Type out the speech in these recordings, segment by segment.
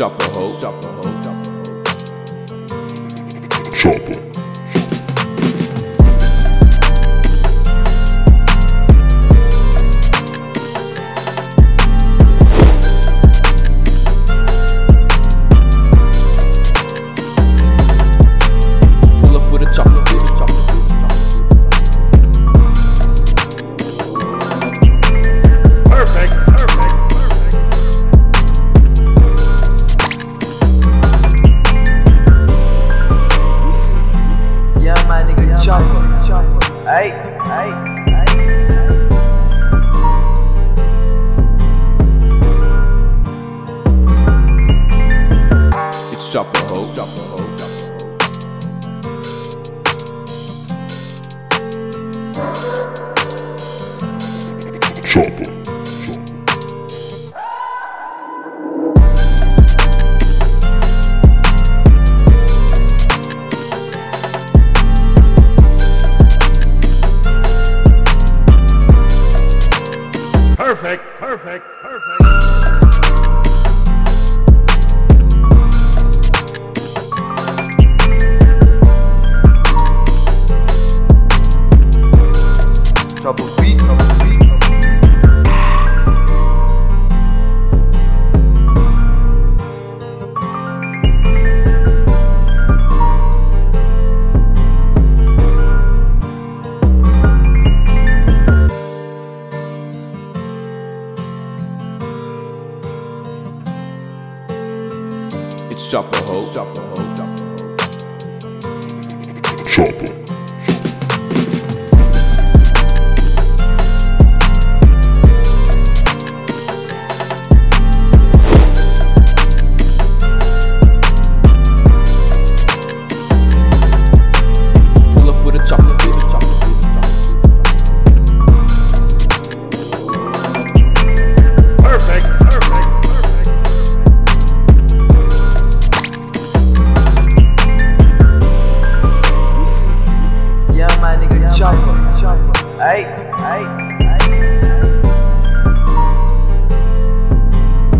Choppa ho, Choppa ho, Choppa. Pull up with a Choppa Beatz. It's Choppa ho, Choppa ho, Choppa. Perfect, perfect, perfect.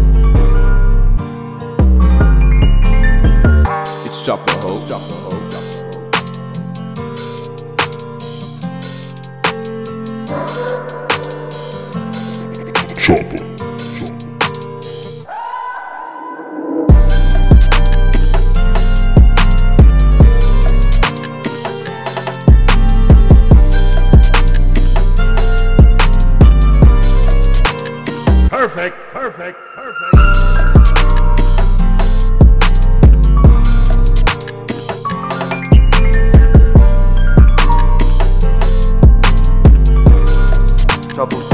Choppa Beatz, Choppa Beatz. It's Choppa ho, Choppa ho, Choppa. Choppa. It's Choppa ho, Choppa ho, Choppa. Perfect, perfect, perfect. Choppa.